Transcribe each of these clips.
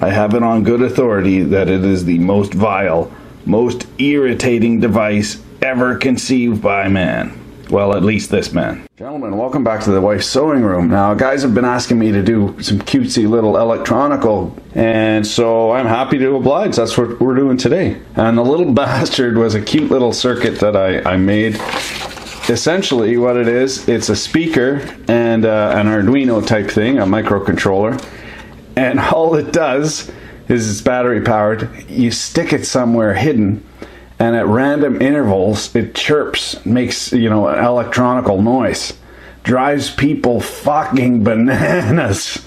I have it on good authority that it is the most vile, most irritating device ever conceived by man. Well, at least this man. Gentlemen, welcome back to the wife's sewing room. Now, guys have been asking me to do some cutesy little electronical, and so I'm happy to oblige. That's what we're doing today. And the little bastard was a cute little circuit that I made. Essentially, what it is, it's a speaker and an Arduino type thing, a microcontroller. And all it does is it's battery powered. You stick it somewhere hidden, and at random intervals, it chirps, makes, you know, an electronical noise. Drives people fucking bananas.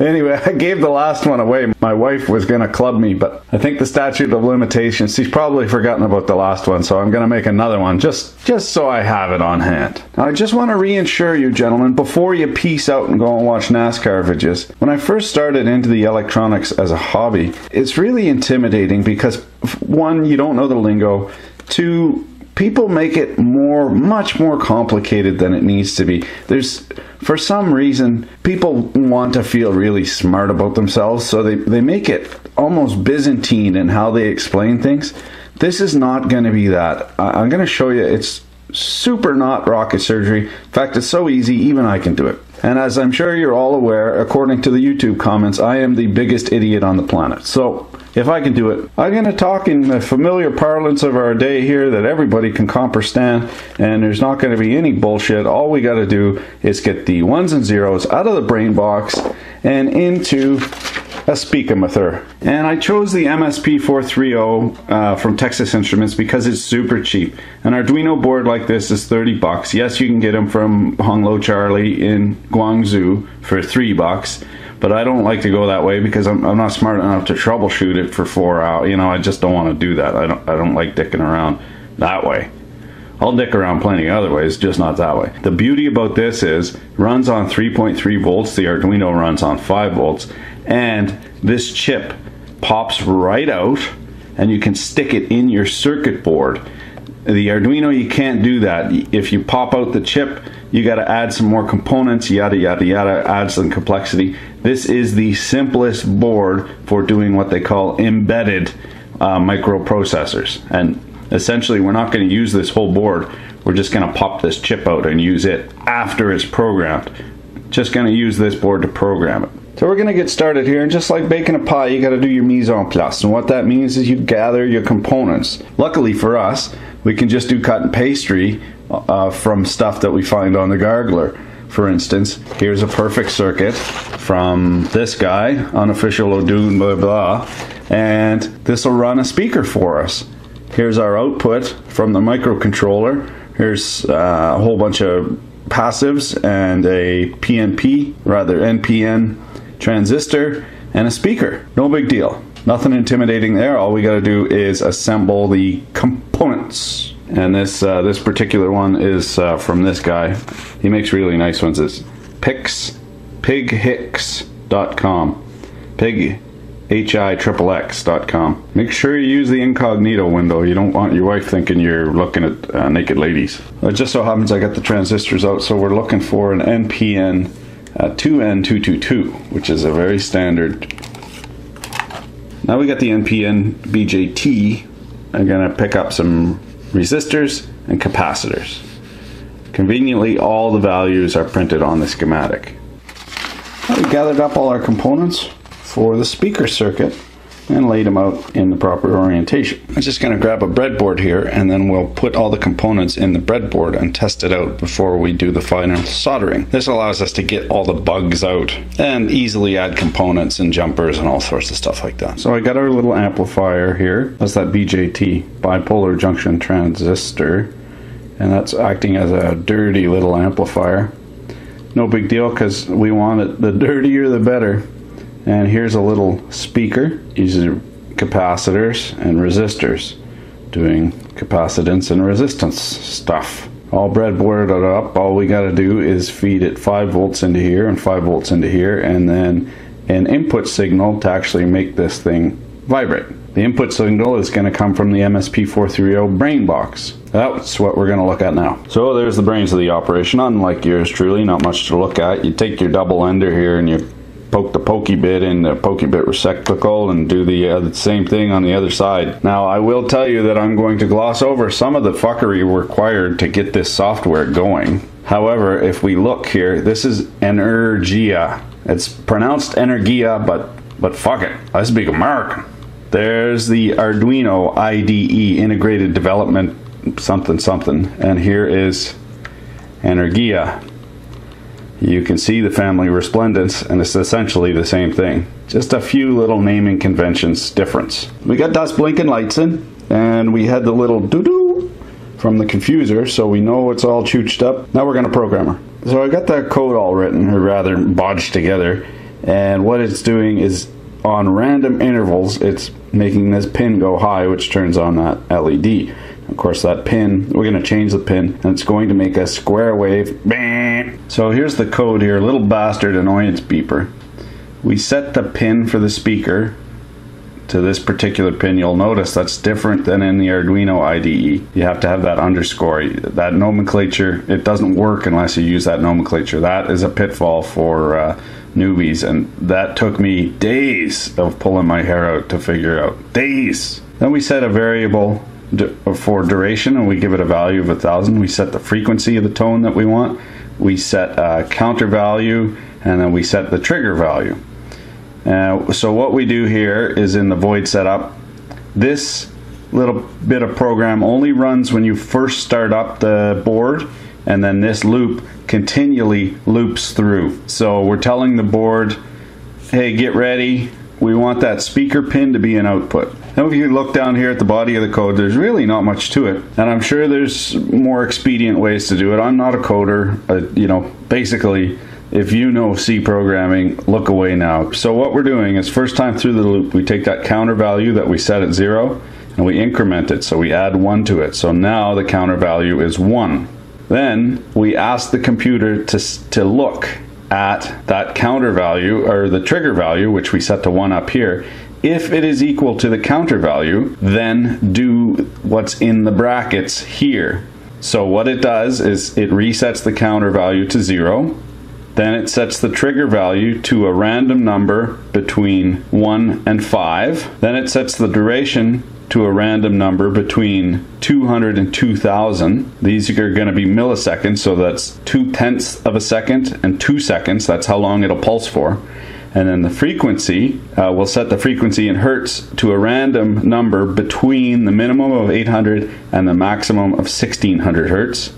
Anyway, I gave the last one away. My wife was going to club me, but I think the statute of limitations, she's probably forgotten about the last one, so I'm going to make another one just so I have it on hand. Now, I just want to reassure you, gentlemen, before you peace out and go and watch NASCAR videos, when I first started into the electronics as a hobby, it's really intimidating because, one, you don't know the lingo, two, people make it much more complicated than it needs to be. For some reason, people want to feel really smart about themselves, so they make it almost Byzantine in how they explain things. This is not going to be that. I'm going to show you, it's super not rocket surgery. In fact, it's so easy, even I can do it. And as I'm sure you're all aware, according to the YouTube comments, I am the biggest idiot on the planet. So, if I can do it, I'm going to talk in the familiar parlance of our day here that everybody can comprehend, and there's not going to be any bullshit. All we got to do is get the ones and zeros out of the brain box and into a speakometer. And I chose the MSP430 from Texas Instruments because it's super cheap. An Arduino board like this is $30. Yes, you can get them from Honglo Charlie in Guangzhou for $3. But I don't like to go that way because I'm not smart enough to troubleshoot it for 4 hours. You know, I just don't want to do that. I don't like dicking around that way. I'll dick around plenty of other ways, just not that way. The beauty about this is it runs on 3.3 volts. The Arduino runs on 5 volts. And this chip pops right out and you can stick it in your circuit board. The Arduino, you can't do that. If you pop out the chip, you got to add some more components, yada yada yada, add some complexity. This is the simplest board for doing what they call embedded microprocessors, and essentially we're not going to use this whole board. We're just going to pop this chip out and use it after it's programmed. Just going to use this board to program it. So we're going to get started here, and just like baking a pie, you got to do your mise en place, and what that means is you gather your components. Luckily for us, we can just do cut and pastry from stuff that we find on the gargler. For instance, here's a perfect circuit from this guy, unofficial Odoo, blah blah, and this will run a speaker for us. Here's our output from the microcontroller. Here's a whole bunch of passives and a NPN transistor and a speaker. No big deal. Nothing intimidating there. All we got to do is assemble the components. And this particular one is from this guy. He makes really nice ones. It's pighix.com. pighixx.com. Make sure you use the incognito window. You don't want your wife thinking you're looking at naked ladies. It just so happens I got the transistors out, so we're looking for an NPN 2N2222, which is a very standard. Now we got the NPN BJT. I'm going to pick up some resistors and capacitors. Conveniently, all the values are printed on the schematic. We gathered up all our components for the speaker circuit and laid them out in the proper orientation. I'm just going to grab a breadboard here, and then we'll put all the components in the breadboard and test it out before we do the final soldering. This allows us to get all the bugs out and easily add components and jumpers and all sorts of stuff like that. So I got our little amplifier here. That's that BJT, bipolar junction transistor, and that's acting as a dirty little amplifier. No big deal, because we want it, the dirtier the better. And here's a little speaker. These are capacitors and resistors, doing capacitance and resistance stuff. All breadboarded up. All we got to do is feed it 5 volts into here and 5 volts into here, and then an input signal to actually make this thing vibrate. The input signal is going to come from the MSP430 brain box. That's what we're going to look at now. So there's the brains of the operation. Unlike yours truly, not much to look at. You take your double ender here and you poke the Pokebit in the Pokebit receptacle and do the same thing on the other side. Now, I will tell you that I'm going to gloss over some of the fuckery required to get this software going. However, if we look here, this is Energia. It's pronounced Energia, but fuck it, I speak American. There's the Arduino IDE, Integrated Development something something, and here is Energia. You can see the family resplendence, and it's essentially the same thing. Just a few little naming conventions difference. We got those blinking lights in, and we had the little doo-doo from the confuser, so we know it's all chooched up. Now we're gonna program her. So I got that code all written, or rather bodged together, and what it's doing is on random intervals, it's making this pin go high, which turns on that LED. Of course, that pin, we're gonna change the pin, and it's going to make a square wave. Bang! So here's the code here, little bastard annoyance beeper. We set the pin for the speaker to this particular pin. You'll notice that's different than in the Arduino IDE. You have to have that underscore, that nomenclature. It doesn't work unless you use that nomenclature. That is a pitfall for newbies, and that took me days of pulling my hair out to figure out. Days! Then we set a variable for duration, and we give it a value of 1,000. We set the frequency of the tone that we want. We set a counter value, and then we set the trigger value. So what we do here is in the void setup, this little bit of program only runs when you first start up the board, and then this loop continually loops through. So we're telling the board, hey, get ready. We want that speaker pin to be an output. Now if you look down here at the body of the code, there's really not much to it. And I'm sure there's more expedient ways to do it. I'm not a coder, but, you know, basically, if you know C programming, look away now. So what we're doing is first time through the loop, we take that counter value that we set at 0, and we increment it, so we add 1 to it. So now the counter value is 1. Then we ask the computer to look at that counter value, or the trigger value, which we set to 1 up here. If it is equal to the counter value, then do what's in the brackets here. So what it does is it resets the counter value to 0, then it sets the trigger value to a random number between 1 and 5, then it sets the duration to a random number between 200 and 2,000. These are going to be milliseconds, so that's 0.2 of a second and 2 seconds. That's how long it'll pulse for. And then the frequency, we'll set the frequency in hertz to a random number between the minimum of 800 and the maximum of 1600 hertz.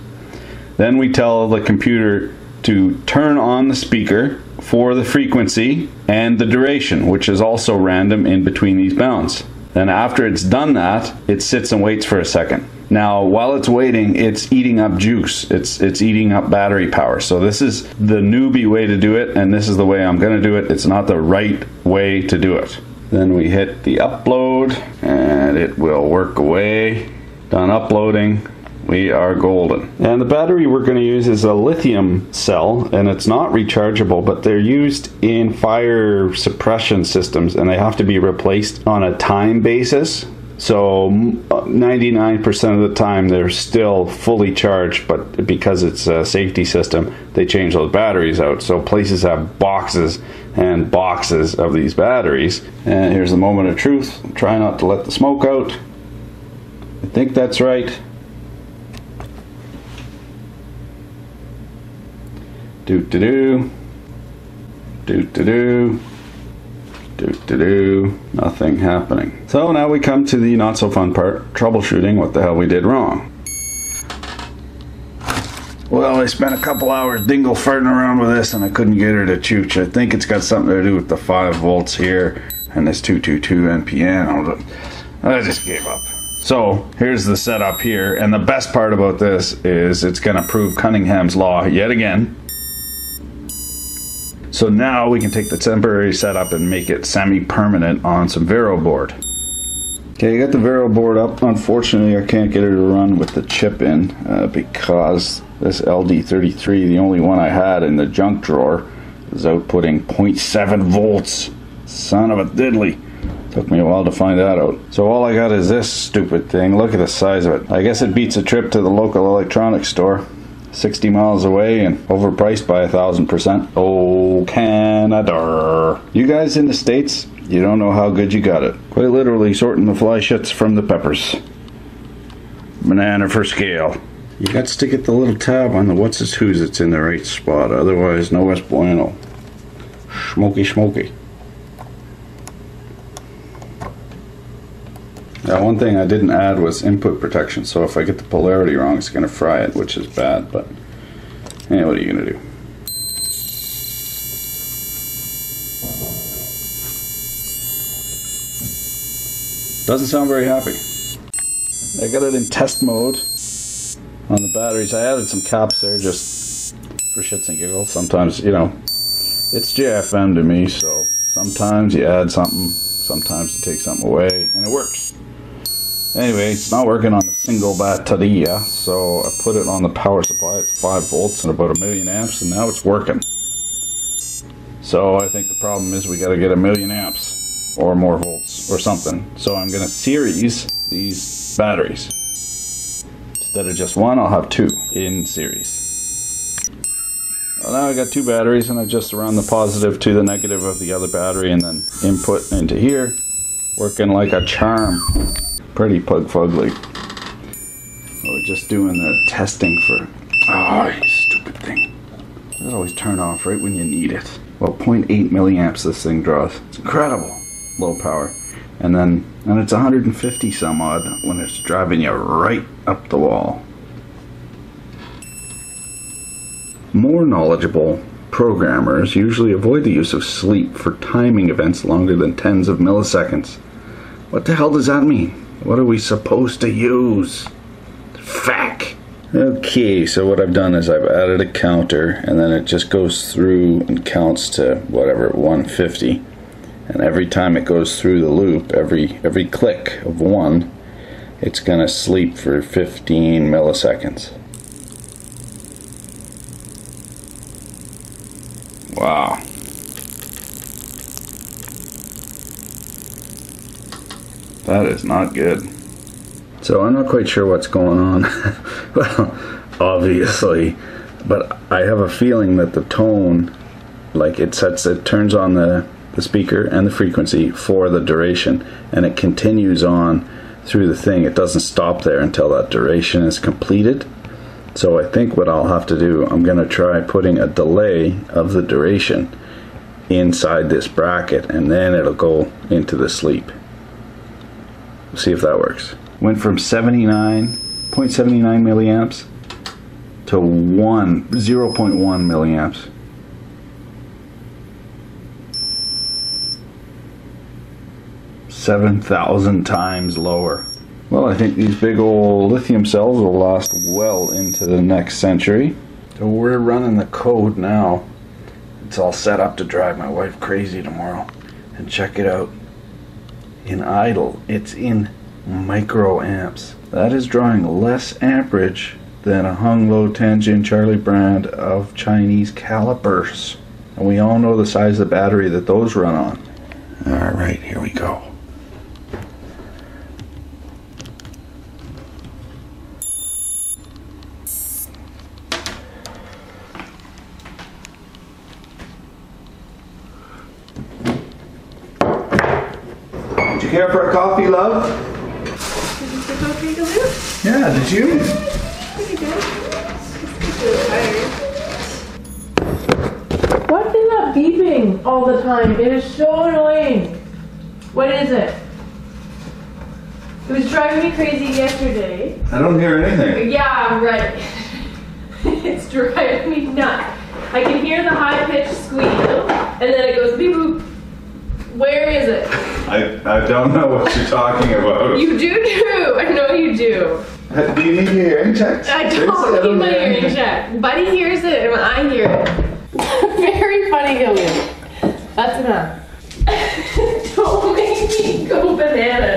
Then we tell the computer to turn on the speaker for the frequency and the duration, which is also random in between these bounds. Then after it's done that, it sits and waits for a second. Now, while it's waiting, it's eating up juice. It's eating up battery power. So this is the newbie way to do it, and this is the way I'm gonna do it. It's not the right way to do it. Then we hit the upload, and it will work away. Done uploading, we are golden. And the battery we're gonna use is a lithium cell, and it's not rechargeable, but they're used in fire suppression systems, and they have to be replaced on a time basis. So 99% of the time they're still fully charged, but because it's a safety system, they change those batteries out. So places have boxes and boxes of these batteries. And here's the moment of truth. Try not to let the smoke out. I think that's right. Doo-doo-doo. Doo-doo-doo. Do-do-do, nothing happening. So now we come to the not so fun part, troubleshooting what the hell we did wrong. Well, I spent a couple hours dingle farting around with this, and I couldn't get her to chooch. I think it's got something to do with the 5 volts here and this 222 NPN. I just gave up. So here's the setup here, and the best part about this is it's gonna prove Cunningham's law yet again. So now we can take the temporary setup and make it semi-permanent on some Vero board. Okay, I got the Vero board up. Unfortunately, I can't get her to run with the chip in because this LD33, the only one I had in the junk drawer, is outputting 0.7 volts. Son of a diddly. Took me a while to find that out. So all I got is this stupid thing. Look at the size of it. I guess it beats a trip to the local electronics store. 60 miles away and overpriced by 1000%. Oh, Canada. You guys in the States, you don't know how good you got it. Quite literally sorting the fly shits from the peppers. Banana for scale. You got to get the little tab on the what's its who's it's in the right spot, otherwise no es bueno. Smoky, smoky. Now, one thing I didn't add was input protection, so if I get the polarity wrong, it's going to fry it, which is bad, but anyway, what are you going to do? Doesn't sound very happy. I got it in test mode on the batteries. I added some caps there just for shits and giggles. Sometimes, you know, it's JFM to me, so sometimes you add something, sometimes you take something away, and it works. Anyway, it's not working on the single batteria, so I put it on the power supply. It's 5 volts and about 1,000,000 amps, and now it's working. So I think the problem is we got to get 1,000,000 amps or more volts or something. So I'm going to series these batteries. Instead of just one, I'll have two in series. Well, now I got two batteries, and I just run the positive to the negative of the other battery and then input into here. Working like a charm. Pretty pug-fugly. We're just doing the testing for... Oh, you stupid thing. That always turn off right when you need it. Well, 0.8 milliamps this thing draws. It's incredible. Low power. And it's 150 some odd when it's driving you right up the wall. More knowledgeable programmers usually avoid the use of sleep for timing events longer than tens of milliseconds. What the hell does that mean? What are we supposed to use? Fuck! Okay, so what I've done is I've added a counter, and then it just goes through and counts to whatever, 150. And every time it goes through the loop, every click of one, it's gonna sleep for 15 milliseconds. Wow. That is not good. So I'm not quite sure what's going on. Well, obviously, but I have a feeling that the tone, like it turns on the speaker and the frequency for the duration, and it continues on through the thing. It doesn't stop there until that duration is completed. So I think what I'll have to do, I'm going to try putting a delay of the duration inside this bracket, and then it'll go into the sleep. We'll see if that works. Went from 0.79 milliamps to 0.1 milliamps. Seven 7,000 times lower. Well, I think these big old lithium cells will last well into the next century. So we're running the code now. It's all set up to drive my wife crazy tomorrow. And check it out. In idle, it's in microamps. That is drawing less amperage than a Honglo Charlie brand of Chinese calipers. And we all know the size of the battery that those run on. All right, here we go. Care for a coffee, love? Is it okay to live? Yeah, did you? Pretty good. Why is it not beeping all the time? It is so annoying. What is it? It was driving me crazy yesterday. I don't hear anything. Yeah, right. It's driving me nuts. I can hear the high-pitched squeal, and then it goes beep boop. Where is it? I don't know what you're talking about. You do. I know you do. Do you need your hearing checked? I don't need my hearing checked. Buddy hears it and when I hear it. Very funny, Hillian. That's enough. Don't make me go bananas.